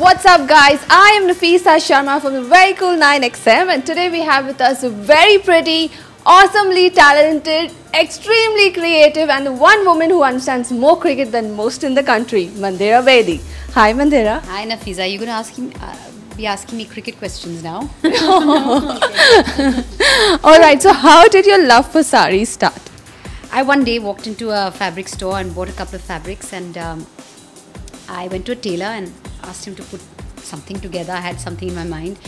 What's up guys, I am Nafisa Sharma from the very cool 9XM and today we have with us a very pretty, awesomely talented, extremely creative and one woman who understands more cricket than most in the country, Mandira Bedi. Hi Mandira. Hi Nafisa, you're going to be asking me cricket questions now. Alright, so how did your love for sarees start? I one day walked into a fabric store and bought a couple of fabrics and I went to a tailor and asked him to put something together. I had something in my mind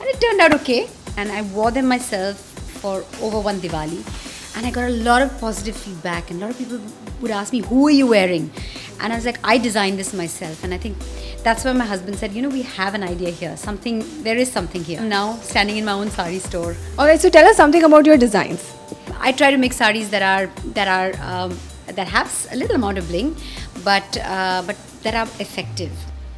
and it turned out okay, and I wore them myself for over one Diwali and I got a lot of positive feedback and a lot of people would ask me, who are you wearing? And I was like, I designed this myself. And I think that's where my husband said, you know, we have an idea here, there is something here. I'm now standing in my own sari store. Alright, so tell us something about your designs. I try to make saris that have a little amount of bling but that are effective.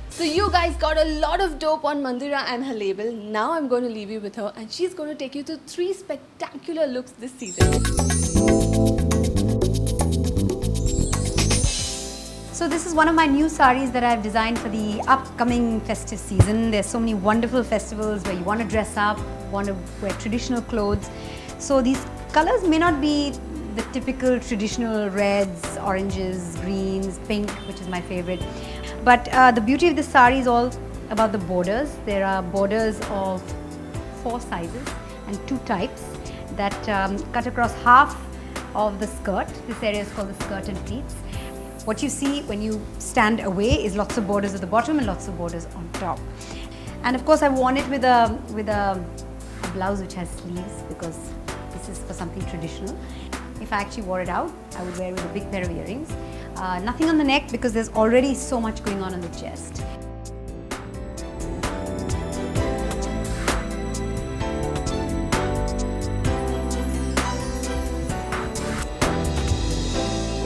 So you guys got a lot of dope on Mandira and her label. Now I'm going to leave you with her and she's going to take you to 3 spectacular looks this season. So this is one of my new saris that I've designed for the upcoming festive season. There's so many wonderful festivals where you want to dress up, want to wear traditional clothes. So these colors may not be the typical traditional reds, oranges, greens, pink, which is my favorite. But the beauty of this sari is all about the borders. There are borders of 4 sizes and 2 types that cut across half of the skirt. This area is called the skirt and pleats. What you see when you stand away is lots of borders at the bottom and lots of borders on top. And of course I've worn it with a blouse which has sleeves because this is for something traditional. If I actually wore it out, I would wear it with a big pair of earrings. Nothing on the neck because there's already so much going on the chest.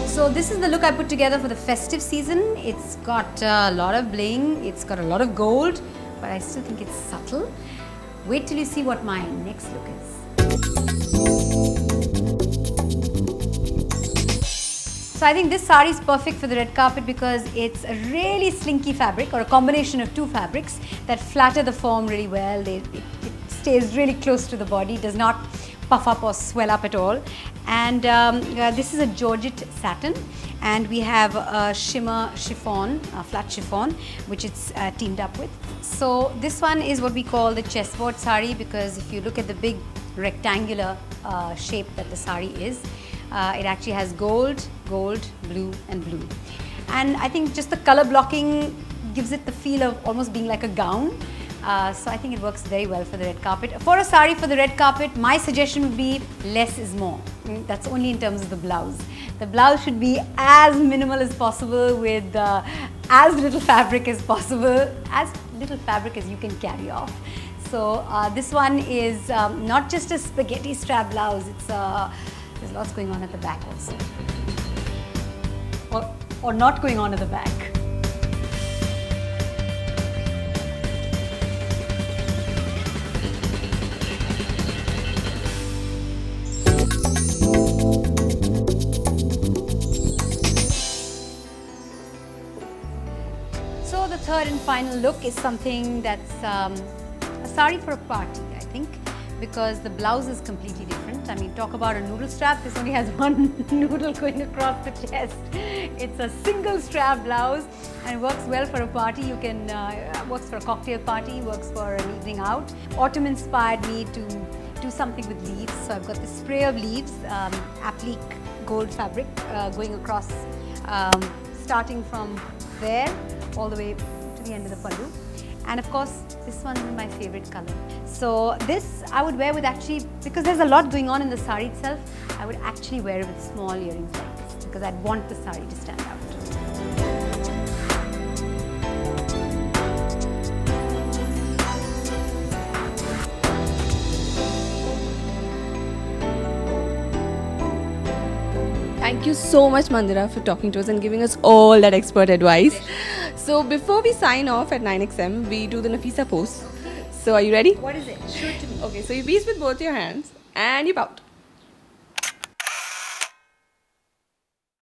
So this is the look I put together for the festive season. It's got a lot of bling, it's got a lot of gold, but I still think it's subtle. Wait till you see what my next look is. So I think this sari is perfect for the red carpet because it's a really slinky fabric or a combination of 2 fabrics that flatter the form really well. It stays really close to the body, does not puff up or swell up at all. And this is a georgette satin and we have a shimmer chiffon, a flat chiffon, which it's teamed up with. So this one is what we call the chessboard sari because if you look at the big rectangular shape that the sari is, it actually has gold, gold, blue and blue. And I think just the color blocking gives it the feel of almost being like a gown. So I think it works very well for the red carpet. For a sari for the red carpet, my suggestion would be less is more. That's only in terms of the blouse. The blouse should be as minimal as possible with as little fabric as possible, as little fabric as you can carry off. So this one is not just a spaghetti strap blouse, it's a there's lots going on at the back also, or not going on at the back. So the third and final look is something that's a sari for a party, I think, because the blouse is completely different. I mean, talk about a noodle strap, this only has one noodle going across the chest. It's a single strap blouse and works well for a party. You can, works for a cocktail party, works for an evening out. Autumn inspired me to do something with leaves. So I've got this spray of leaves, applique gold fabric going across, starting from there all the way to the end of the pallu. And of course, this one is my favorite color. So this I would wear with actually, because there's a lot going on in the sari itself, I would actually wear it with small earrings like this because I'd want the sari to stand out. Thank you so much Mandira for talking to us and giving us all that expert advice. So before we sign off at 9XM, we do the Nafisa pose. Okay. So are you ready? What is it? Show it to me. Okay, so you bees with both your hands and you pout.